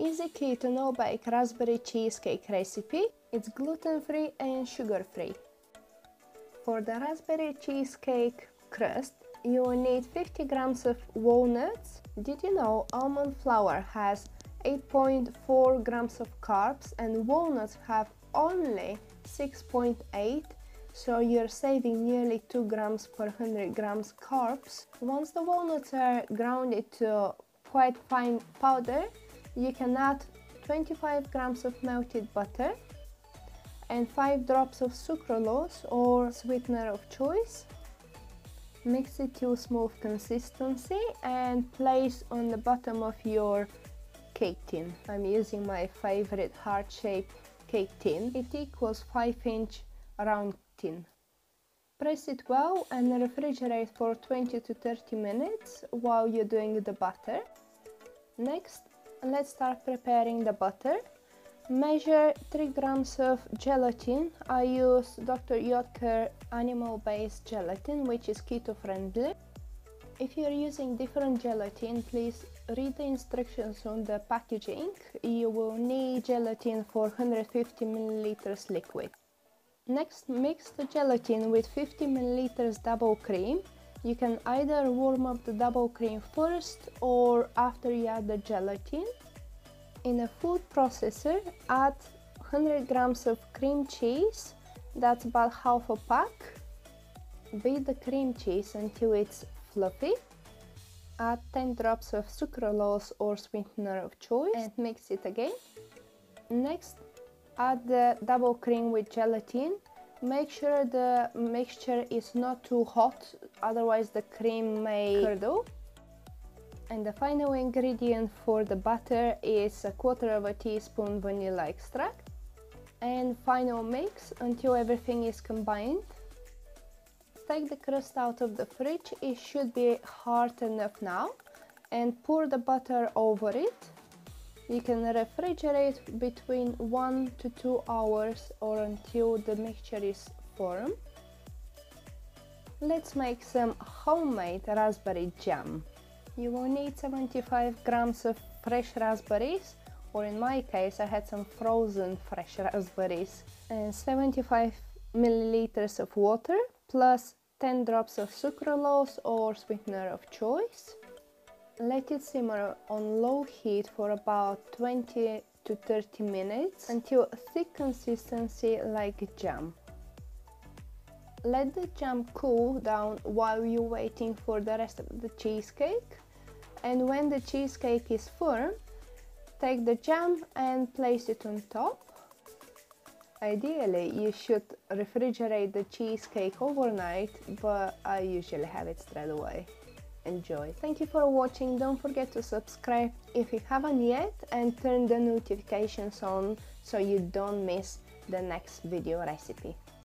easy keto no bake raspberry cheesecake recipe. It's gluten-free and sugar-free. For the raspberry cheesecake crust, you will need 50 grams of walnuts. Did you know almond flour has 8.4 grams of carbs and walnuts have only 6.8, so you're saving nearly 2 grams per 100 grams carbs. Once the walnuts are grounded to quite fine powder, you can add 25 grams of melted butter and 5 drops of sucralose or sweetener of choice. Mix it to smooth consistency and place on the bottom of your cake tin. I'm using my favorite heart-shaped cake tin. It equals 5-inch round tin. Press it well and refrigerate for 20 to 30 minutes while you're doing the butter. Next, let's start preparing the butter. Measure 3 grams of gelatin. I use Dr. Oetker animal-based gelatin, which is keto-friendly. If you're using different gelatin, please read the instructions on the packaging. You will need gelatin for 150 milliliters liquid. Next, mix the gelatin with 50 milliliters double cream. You can either warm up the double cream first or after you add the gelatin. In a food processor, add 100 grams of cream cheese, that's about half a pack. Beat the cream cheese until it's fluffy. Add 10 drops of sucralose or sweetener of choice and mix it again. Next, add the double cream with gelatin. Make sure the mixture is not too hot, otherwise the cream may curdle. And the final ingredient for the butter is 1/4 teaspoon vanilla extract. And final mix until everything is combined. Take the crust out of the fridge, it should be hard enough now. And pour the butter over it. You can refrigerate between 1 to 2 hours or until the mixture is firm. Let's make some homemade raspberry jam. You will need 75 grams of fresh raspberries, or in my case I had some frozen fresh raspberries, and 75 milliliters of water plus 10 drops of sucralose or sweetener of choice. Let it simmer on low heat for about 20 to 30 minutes until thick consistency like jam. Let the jam cool down while you're waiting for the rest of the cheesecake, and when the cheesecake is firm, take the jam and place it on top. Ideally, you should refrigerate the cheesecake overnight, but I usually have it straight away. Enjoy! Thank you for watching, don't forget to subscribe if you haven't yet and turn the notifications on so you don't miss the next video recipe.